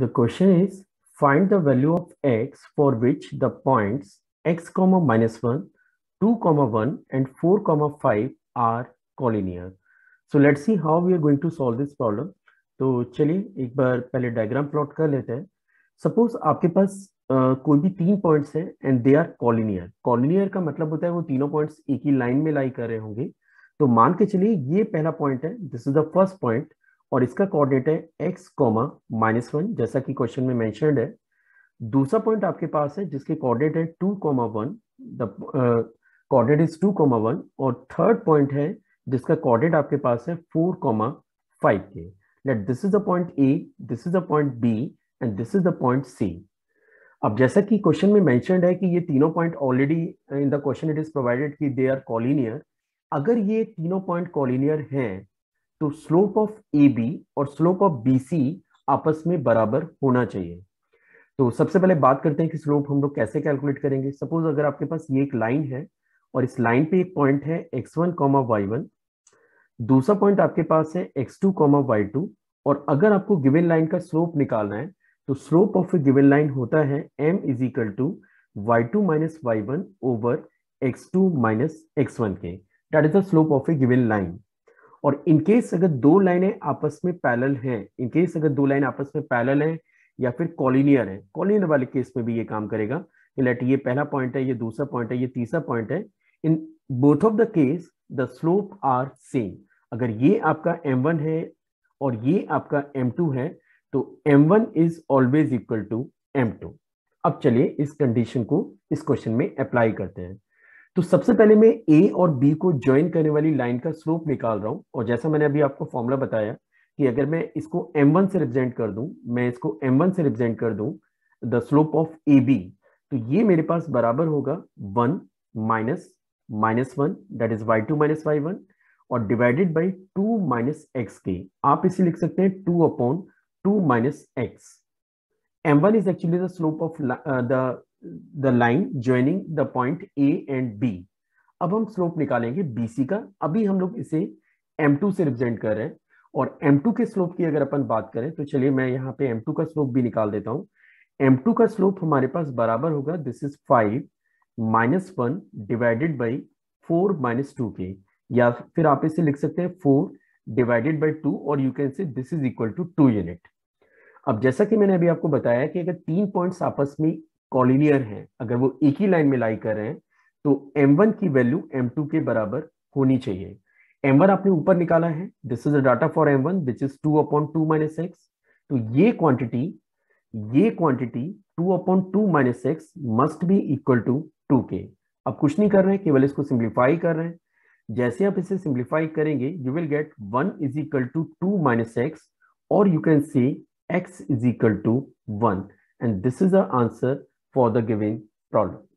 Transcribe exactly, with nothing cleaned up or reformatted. The question is, find the value of x for which the points x comma minus one, two comma one and four comma five are collinear. So let's see how we are going to solve this problem. तो चलिए एक बार पहले diagram plot कर लेते हैं. Suppose आपके पास uh, कोई भी तीन पॉइंट्स हैं and they are collinear. Collinear का मतलब होता है वो तीनों पॉइंट्स एक ही लाइन में लाई कर रहे होंगे. तो मान के चलिए ये पहला पॉइंट है, this is the first point और इसका कोऑर्डिनेट है x कॉमा माइनस वन जैसा कि क्वेश्चन में मैंशनड है. दूसरा पॉइंट आपके पास है जिसके कोऑर्डिनेट है two comma one, the coordinate is two comma one और थर्ड पॉइंट है जिसका कोऑर्डिनेट आपके पास है four comma five okay. Let this is the point A, this is the point B and this is the point C. अब जैसा कि question में मैंशनड है कि ये तीनों point already in the question it is provided कि they are collinear. अगर ये तीनों पॉइंट कॉलिनियर हैं तो स्लोप ऑफ ए बी और स्लोप ऑफ बी सी आपस में बराबर होना चाहिए. तो सबसे पहले बात करते हैं कि स्लोप हम लोग कैसे कैलकुलेट करेंगे. सपोज अगर आपके पास ये एक लाइन है और इस लाइन पे एक पॉइंट है X one comma Y one, दूसरा पॉइंट आपके पास है X two comma Y two और अगर आपको गिवन लाइन का स्लोप निकालना है तो slope of a given line होता है M is equal to Y two minus Y one over X two minus X one okay. That is the slope of a given line. और in case अगर दो लाइनें आपस में पैरेलल हैं, in case अगर दो लाइन आपस में पैरेलल हैं या फिर कॉलिनियर है, कॉलिनियर वाले केस में भी ये काम करेगा. लेट ये पहला पॉइंट है, ये दूसरा पॉइंट है, ये तीसरा पॉइंट है. In both of the case the slope are same. अगर ये आपका एम वन है और ये आपका एम टू है तो M one is always equal to M two. अब चलिए इस कंडीशन को इस क्वेश्चन में अप्लाई करते हैं. तो सबसे पहले मैं ए और बी को ज्वाइन करने वाली लाइन का स्लोप निकाल रहा हूं और जैसा मैंने अभी आपको फॉर्मूला बताया कि अगर मैं इसको एम वन से रिप्रेजेंट कर दूं, मैं इसको एम वन से रिप्रेजेंट कर दूं the slope of A B, तो ये मेरे पास बराबर होगा one minus minus one that is Y two minus Y one और divided by two minus X okay. आप इसे लिख सकते हैं two upon two minus X. M one is actually the slope of the the line joining the point A and B. अब हम slope निकालेंगे B C का. अभी हम लोग इसे एम टू से रिप्रेजेंट कर रहे हैं और एम टू के स्लोप की अगर अपन बात करें तो चलिए मैं यहाँ पे एम टू का स्लोप भी निकाल देता हूँ. एम टू का स्लोप हमारे पास बराबर होगा this is five minus one divided by four minus two okay, या फिर आप इसे लिख सकते हैं फोर डिवाइडेड बाई टू और you can say this is equal to two unit. अब जैसा कि मैंने अभी आपको बताया कि अगर तीन पॉइंट्स आपस में कॉलिनियर हैं, अगर वो एक ही लाइन में लाई कर रहे हैं तो एम वन की वैल्यू एम टू के बराबर होनी चाहिए. एम वन आपने ऊपर निकाला है, this is the data for M one which is two upon two minus x. तो ये क्वांटिटी ये quantity two upon two minus x must be equal to two okay. अब कुछ नहीं कर रहे हैं, केवल इसको सिंप्लीफाई कर रहे हैं. जैसे आप इसे सिंप्लीफाई करेंगे you will get one is equal to two minus x और you can say X is equal to one and this is the answer for the given problem.